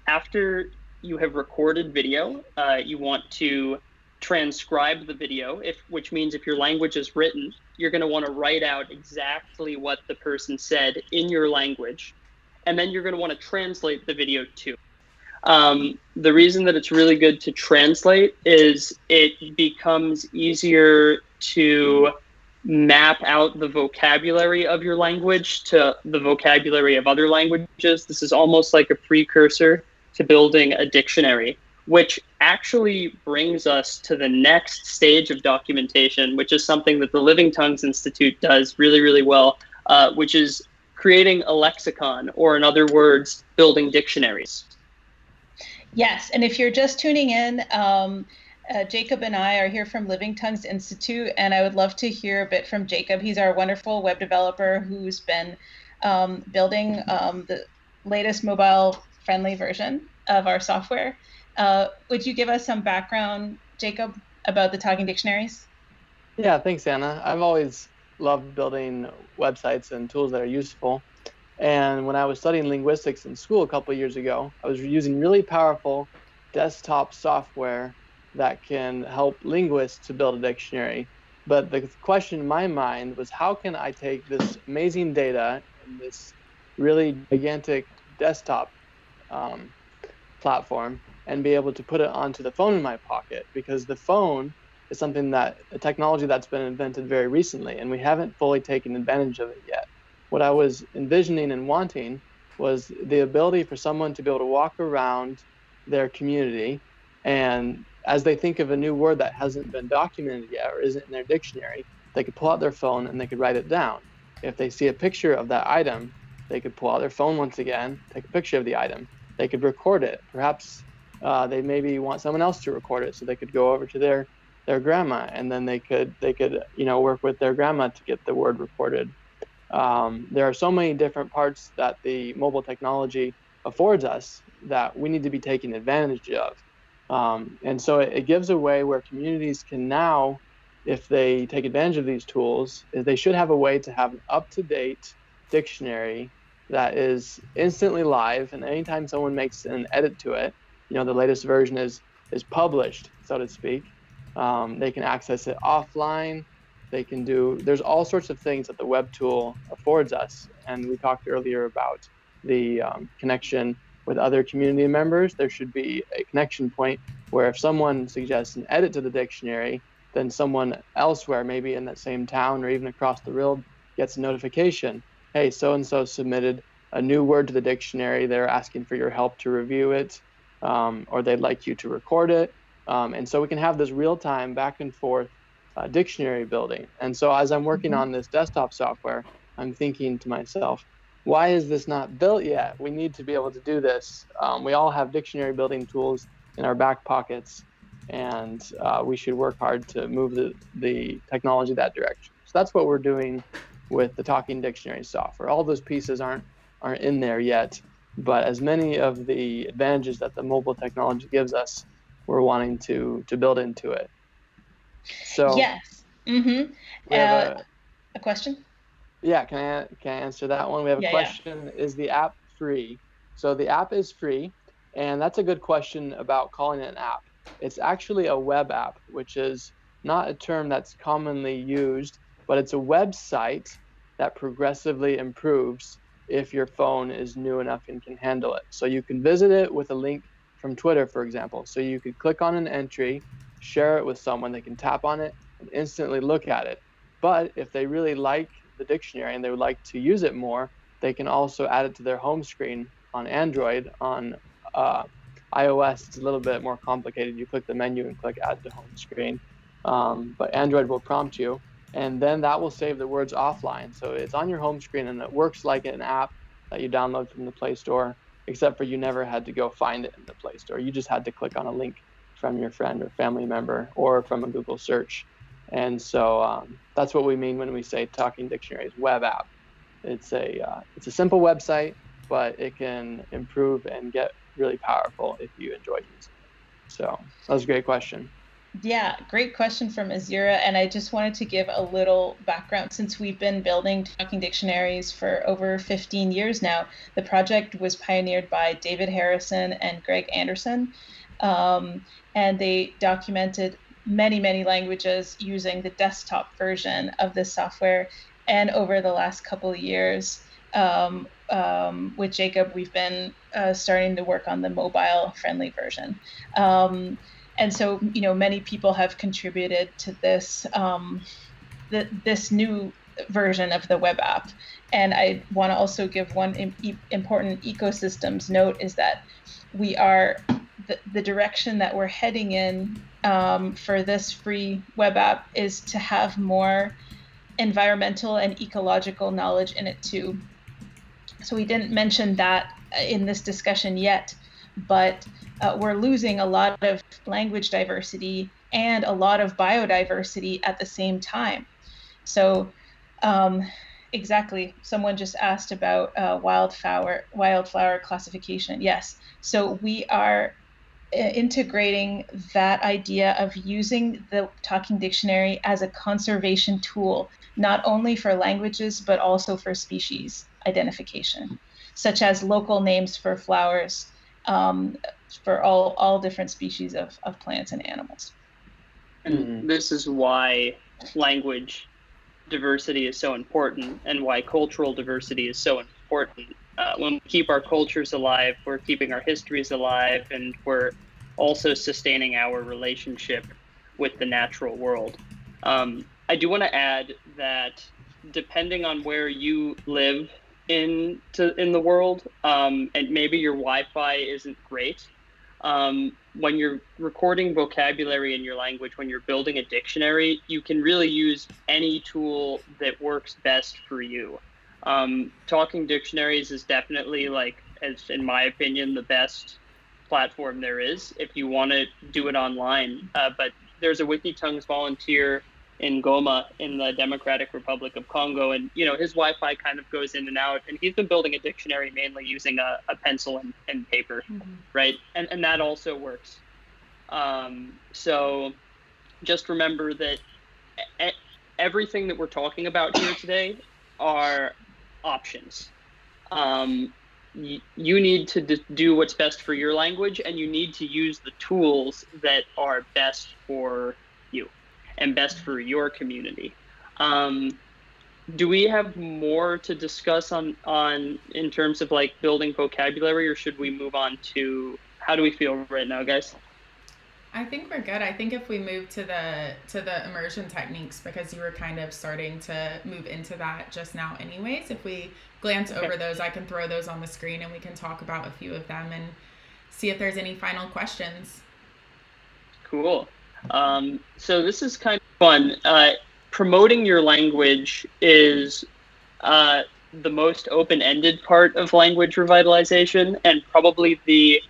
After you have recorded video, you want to transcribe the video, which means if your language is written, you're gonna wanna write out exactly what the person said in your language. And then you're gonna wanna translate the video too. The reason that it's really good to translate is it becomes easier to map out the vocabulary of your language to the vocabulary of other languages. This is almost like a precursor to building a dictionary, which actually brings us to the next stage of documentation, which is something that the Living Tongues Institute does really, really well, which is creating a lexicon, or in other words, building dictionaries. Yes, and if you're just tuning in, Jacob and I are here from Living Tongues Institute, and I would love to hear a bit from Jacob. He's our wonderful web developer who's been building the latest mobile-friendly version of our software. Would you give us some background, Jacob, about the talking dictionaries? Yeah, thanks, Anna. I've always loved building websites and tools that are useful. And when I was studying linguistics in school a couple of years ago, I was using really powerful desktop software that can help linguists to build a dictionary. But the question in my mind was, how can I take this amazing data and this really gigantic desktop platform and be able to put it onto the phone in my pocket? Because the phone is something that, a technology that's been invented very recently, and we haven't fully taken advantage of it yet. What I was envisioning and wanting was the ability for someone to be able to walk around their community, and as they think of a new word that hasn't been documented yet or isn't in their dictionary, they could pull out their phone and they could write it down. If they see a picture of that item, they could pull out their phone once again, take a picture of the item. They could record it. Perhaps they maybe want someone else to record it, so they could go over to their grandma, and then they could work with their grandma to get the word recorded. There are so many different parts that the mobile technology affords us that we need to be taking advantage of. And so it gives a way where communities can now, if they take advantage of these tools, they should have a way to have an up-to-date dictionary that is instantly live. And anytime someone makes an edit to it, the latest version is published, so to speak. They can access it offline. There's all sorts of things that the web tool affords us. And we talked earlier about the connection with other community members. There should be a connection point where if someone suggests an edit to the dictionary, then someone elsewhere, maybe in that same town or even across the world, gets a notification. Hey, so-and-so submitted a new word to the dictionary. They're asking for your help to review it, or they'd like you to record it. And so we can have this real-time back and forth dictionary building. And so as I'm working on this desktop software, I'm thinking to myself, why is this not built yet? We need to be able to do this. We all have dictionary building tools in our back pockets, and we should work hard to move the technology that direction. So that's what we're doing with the talking dictionary software. All those pieces aren't in there yet, but as many of the advantages that the mobile technology gives us, we're wanting to build into it. So yes. Mm-hmm. We have a question? Yeah, can I answer that one? We have a question. Yeah. Is the app free? So the app is free, and that's a good question about calling it an app. It's actually a web app, which is not a term that's commonly used, but it's a website that progressively improves if your phone is new enough and can handle it. So you can visit it with a link from Twitter, for example. So you could click on an entry, share it with someone, they can tap on it and instantly look at it. But if they really like the dictionary and they would like to use it more, they can also add it to their home screen on Android. On iOS, it's a little bit more complicated. You click the menu and click add to home screen. But Android will prompt you, and then that will save the words offline. So it's on your home screen and it works like an app that you download from the Play Store, except for you never had to go find it in the Play Store. You just had to click on a link from your friend or family member or from a Google search. And so that's what we mean when we say Talking Dictionaries web app. It's a simple website, but it can improve and get really powerful if you enjoy using it. So that was a great question. Yeah, great question from Azaria. And I just wanted to give a little background. Since we've been building talking dictionaries for over 15 years now, the project was pioneered by David Harrison and Greg Anderson. And they documented many, many languages using the desktop version of this software. And over the last couple of years, with Jacob, we've been starting to work on the mobile-friendly version. And so, you know, many people have contributed to this, this new version of the web app. And I want to also give one important ecosystems note is that we are, the direction that we're heading in for this free web app is to have more environmental and ecological knowledge in it too. So we didn't mention that in this discussion yet, but we're losing a lot of language diversity and a lot of biodiversity at the same time. So exactly, someone just asked about wildflower classification. Yes, so we are integrating that idea of using the talking dictionary as a conservation tool, not only for languages, but also for species identification, such as local names for flowers, for all different species of plants and animals. And this is why language diversity is so important and why cultural diversity is so important. When we keep our cultures alive, we're keeping our histories alive, and we're also sustaining our relationship with the natural world. I do want to add that depending on where you live in the world, and maybe your Wi-Fi isn't great, when you're recording vocabulary in your language, when you're building a dictionary, you can really use any tool that works best for you. Talking dictionaries is definitely, like, as in my opinion, the best platform there is if you want to do it online. But there's a WikiTongues volunteer in Goma in the Democratic Republic of Congo, and, you know, his Wi-Fi kind of goes in and out, and he's been building a dictionary mainly using a pencil and paper, mm-hmm. right? And that also works. So just remember that everything that we're talking about here today are options. You need to do what's best for your language, and you need to use the tools that are best for you and best for your community. Do we have more to discuss on in terms of, like, building vocabulary, or should we move on to how do we feel right now, guys? I think we're good. I think if we move to the immersion techniques, because you were kind of starting to move into that just now anyways, if we glance over those, I can throw those on the screen and we can talk about a few of them and see if there's any final questions. Cool. So this is kind of fun. Promoting your language is the most open-ended part of language revitalization, and probably the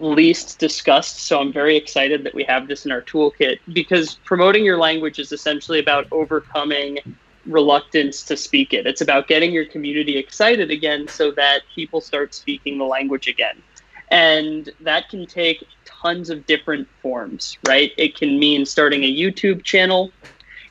least discussed. So I'm very excited that we have this in our toolkit, because promoting your language is essentially about overcoming reluctance to speak it. It's about getting your community excited again so that people start speaking the language again. And that can take tons of different forms, right? It can mean starting a YouTube channel.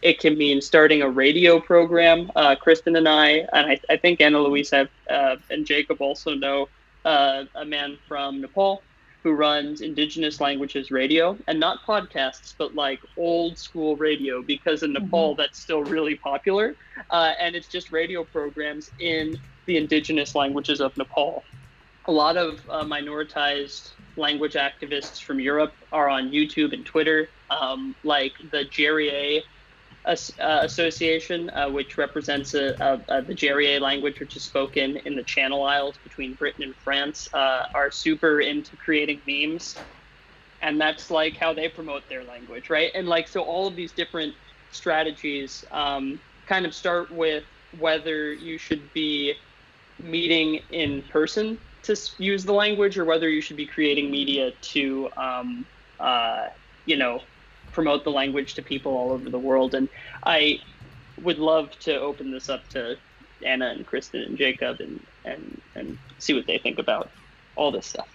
It can mean starting a radio program. Kristen and I think Anna Luisa and Jacob also know a man from Nepal who runs Indigenous Languages Radio, and not podcasts, but like old school radio, because in Nepal that's still really popular. And it's just radio programs in the indigenous languages of Nepal. A lot of minoritized language activists from Europe are on YouTube and Twitter, like the Guerier Association, which represents the Guerier language, which is spoken in the Channel Isles between Britain and France, are super into creating memes. And that's like how they promote their language, right? And like, so all of these different strategies kind of start with whether you should be meeting in person to use the language, or whether you should be creating media to, you know, promote the language to people all over the world. And I would love to open this up to Anna and Kristen and Jacob and see what they think about all this stuff.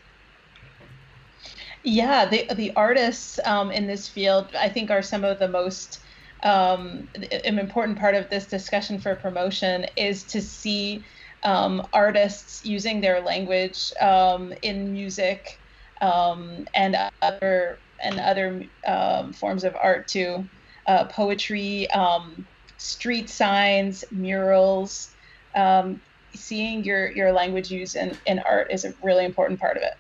Yeah, the artists in this field, I think, are some of the most an important part of this discussion for promotion is to see artists using their language in music and other forms of art too, poetry, street signs, murals, seeing your language used in art is a really important part of it.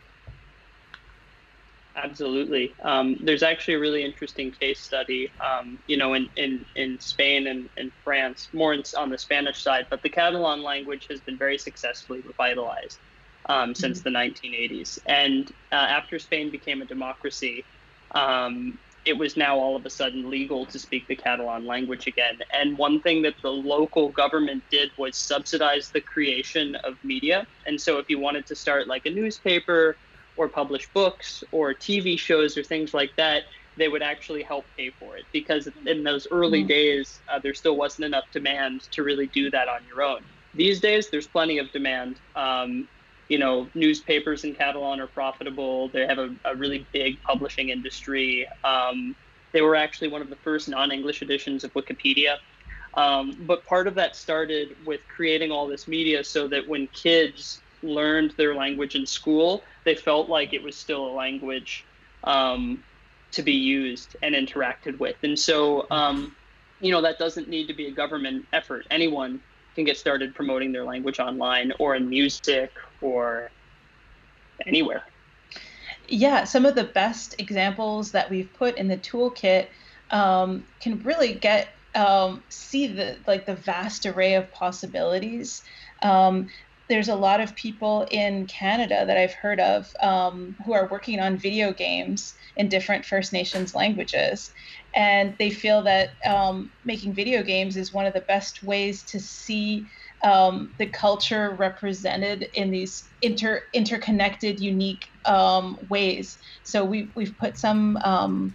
Absolutely. There's actually a really interesting case study, you know, in Spain and France, more on the Spanish side, but the Catalan language has been very successfully revitalized since the 1980s. And after Spain became a democracy, it was now all of a sudden legal to speak the Catalan language again. And one thing that the local government did was subsidize the creation of media. And so if you wanted to start like a newspaper or publish books or TV shows or things like that, they would actually help pay for it, because in those early days, there still wasn't enough demand to really do that on your own. These days, there's plenty of demand. You know, newspapers in Catalan are profitable. They have a really big publishing industry. They were actually one of the first non-English editions of Wikipedia. But part of that started with creating all this media so that when kids learned their language in school, they felt like it was still a language to be used and interacted with. And so, you know, that doesn't need to be a government effort. Anyone can get started promoting their language online or in music or anywhere. Yeah, some of the best examples that we've put in the toolkit can really get see the vast array of possibilities. There's a lot of people in Canada that I've heard of who are working on video games in different First Nations languages, and they feel that making video games is one of the best ways to see the culture represented in these interconnected, unique ways. So we've put some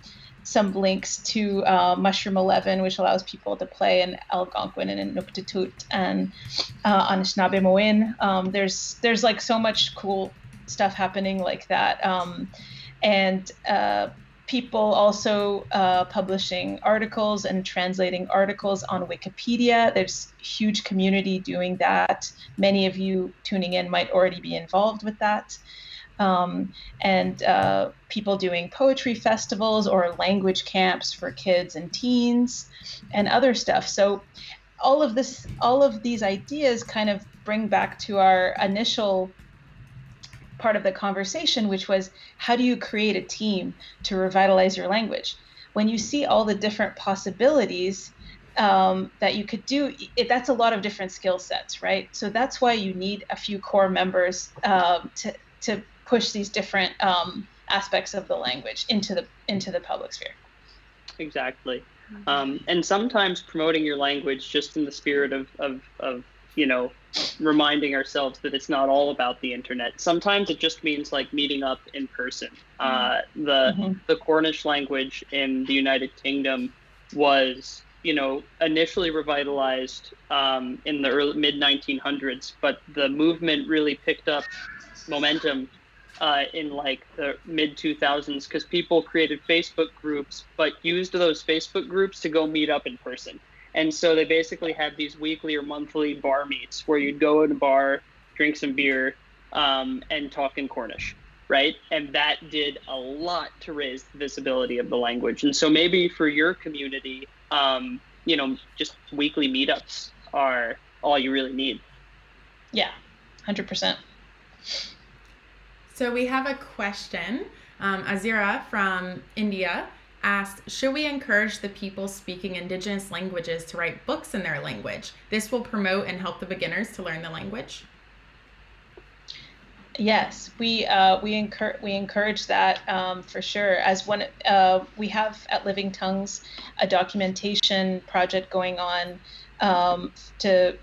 links to Mushroom 11, which allows people to play in Algonquin and in Inuktitut and Anishinaabemowin. There's like so much cool stuff happening like that, and people also publishing articles and translating articles on Wikipedia. There's huge community doing that. Many of you tuning in might already be involved with that. And people doing poetry festivals or language camps for kids and teens and other stuff. So all of these ideas kind of bring back to our initial part of the conversation, which was, how do you create a team to revitalize your language? When you see all the different possibilities that you could do, that's a lot of different skill sets, right? So that's why you need a few core members to push these different aspects of the language into the public sphere. Exactly. And sometimes promoting your language just in the spirit of you know, reminding ourselves that it's not all about the internet. Sometimes it just means like meeting up in person. The Cornish language in the United Kingdom was, you know, initially revitalized in the mid-1900s, but the movement really picked up momentum in like the mid-2000s because people created Facebook groups, but used those Facebook groups to go meet up in person. And so they basically had these weekly or monthly bar meets where you'd go in a bar, drink some beer, and talk in Cornish, right? And that did a lot to raise the visibility of the language. And so maybe for your community, you know, just weekly meetups are all you really need. Yeah, 100%. So we have a question. Azaria from India asked, should we encourage the people speaking indigenous languages to write books in their language? This will promote and help the beginners to learn the language. Yes, we encourage that for sure. As one, we have at Living Tongues a documentation project going on to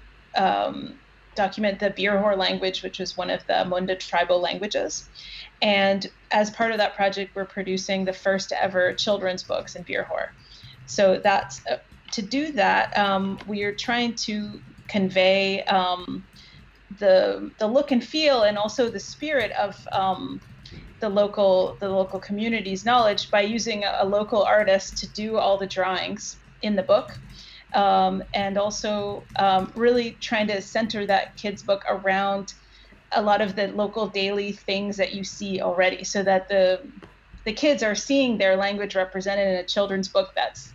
document the Birhor language, which is one of the Munda tribal languages. And as part of that project, we're producing the first ever children's books in Birhor. So that's, to do that, we are trying to convey the look and feel and also the spirit of the local community's knowledge by using a local artist to do all the drawings in the book. And also really trying to center that kids' book around a lot of the local daily things that you see already, so that the kids are seeing their language represented in a children's book that's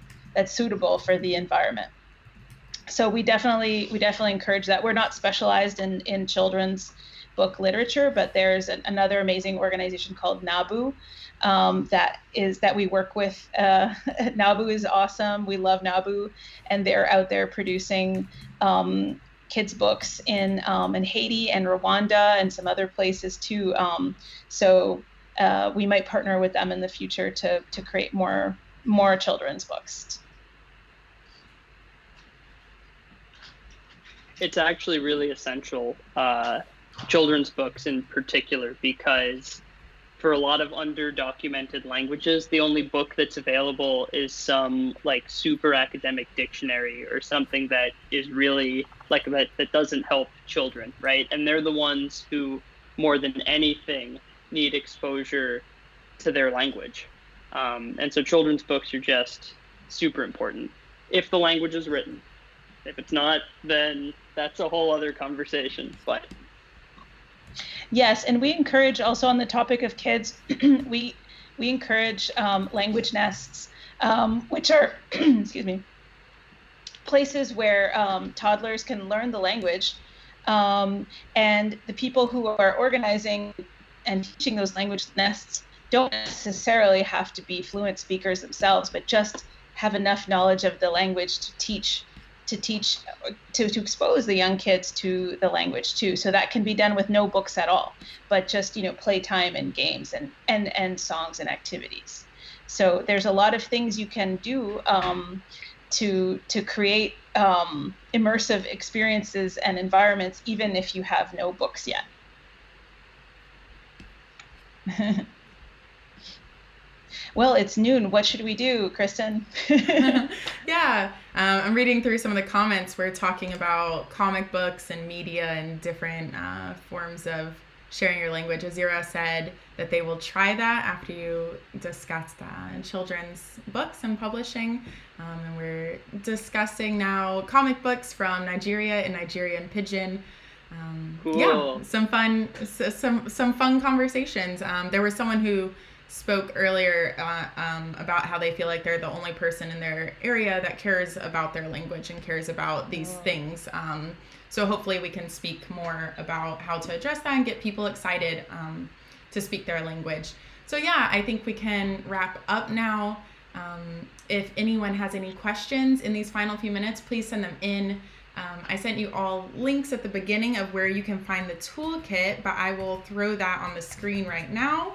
suitable for the environment. So we definitely encourage that. We're not specialized in children's book literature, but there's another amazing organization called Nabu that we work with. Nabu is awesome. We love Nabu, and they're out there producing kids' books in Haiti and Rwanda and some other places too. So we might partner with them in the future to create more children's books. It's actually really essential, children's books in particular, because for a lot of underdocumented languages, the only book that's available is some like super academic dictionary or something that is really like that doesn't help children, right? And they're the ones who more than anything need exposure to their language. And so children's books are just super important if the language is written. If it's not, then that's a whole other conversation. But yes, and we encourage also, on the topic of kids, we encourage language nests, which are excuse me, places where toddlers can learn the language, and the people who are organizing and teaching those language nests don't necessarily have to be fluent speakers themselves, but just have enough knowledge of the language to expose the young kids to the language too. So that can be done with no books at all, but just, you know, playtime and games and songs and activities. So there's a lot of things you can do to create immersive experiences and environments, even if you have no books yet. Well, it's noon. What should we do, Kristen? Yeah, I'm reading through some of the comments. We're talking about comic books and media and different forms of sharing your language. Azaria said that they will try that after you discuss that in children's books and publishing. And we're discussing now comic books from Nigeria in Nigerian Pidgin. Cool. Yeah, some fun conversations. There was someone who spoke earlier about how they feel like they're the only person in their area that cares about their language and cares about these things. So hopefully we can speak more about how to address that and get people excited to speak their language. So yeah, I think we can wrap up now. If anyone has any questions in these final few minutes, please send them in. I sent you all links at the beginning of where you can find the toolkit, but I will throw that on the screen right now.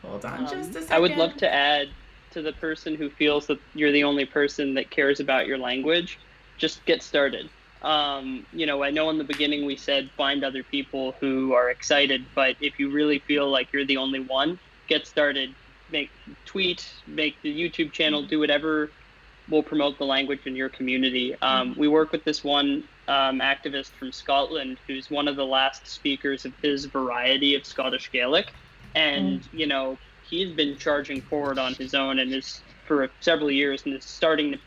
Hold on just a second. I would love to add to the person who feels that you're the only person that cares about your language, just get started. You know, I know in the beginning we said find other people who are excited, but if you really feel like you're the only one, get started. Tweet, make the YouTube channel, do whatever will promote the language in your community. We work with this one activist from Scotland who's one of the last speakers of his variety of Scottish Gaelic. And, you know, he's been charging forward on his own and is for several years and is starting to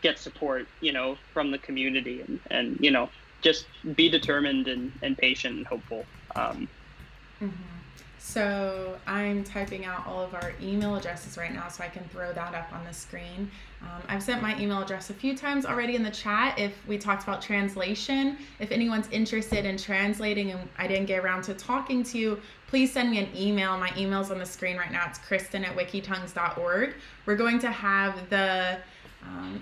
get support, you know, from the community and you know, just be determined and patient and hopeful. So I'm typing out all of our email addresses right now so I can throw that up on the screen. I've sent my email address a few times already in the chat if we talked about translation. If anyone's interested in translating and I didn't get around to talking to you, please send me an email. My email's on the screen right now. It's kristen@wikitongues.org. We're going to have the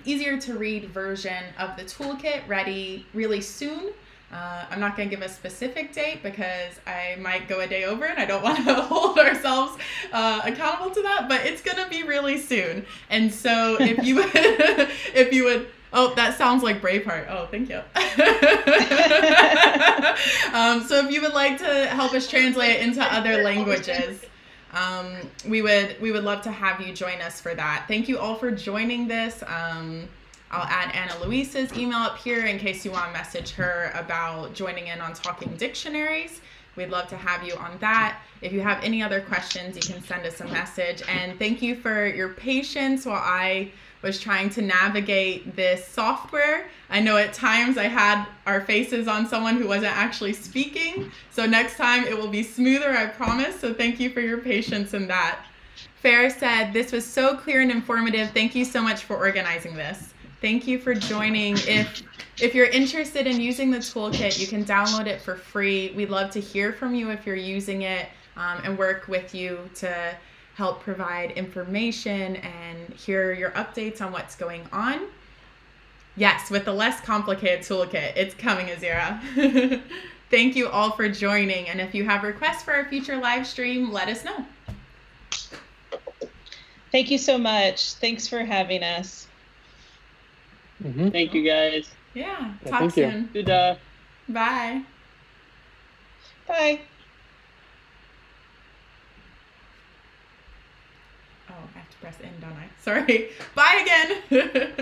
easier to read version of the toolkit ready really soon. I'm not going to give a specific date because I might go a day over and I don't want to hold ourselves accountable to that, but it's going to be really soon. And so if you would, oh, that sounds like Braveheart. Oh, thank you. So if you would like to help us translate it into other languages, we would love to have you join us for that. Thank you all for joining this. I'll add Anna Luisa's email up here in case you want to message her about joining in on Talking Dictionaries. We'd love to have you on that. If you have any other questions, you can send us a message. And thank you for your patience while I was trying to navigate this software. I know at times I had our faces on someone who wasn't actually speaking. So next time it will be smoother, I promise. So thank you for your patience in that. Farah said, this was so clear and informative. Thank you so much for organizing this. Thank you for joining. If you're interested in using the toolkit, you can download it for free. We'd love to hear from you if you're using it and work with you to help provide information and hear your updates on what's going on. Yes, with the less complicated toolkit, it's coming, Azaria. Thank you all for joining. And if you have requests for our future live stream, let us know. Thank you so much. Thanks for having us. Thank you guys. Yeah, talk soon. Bye. Bye. Oh, I have to press end, don't I? Sorry. Bye again.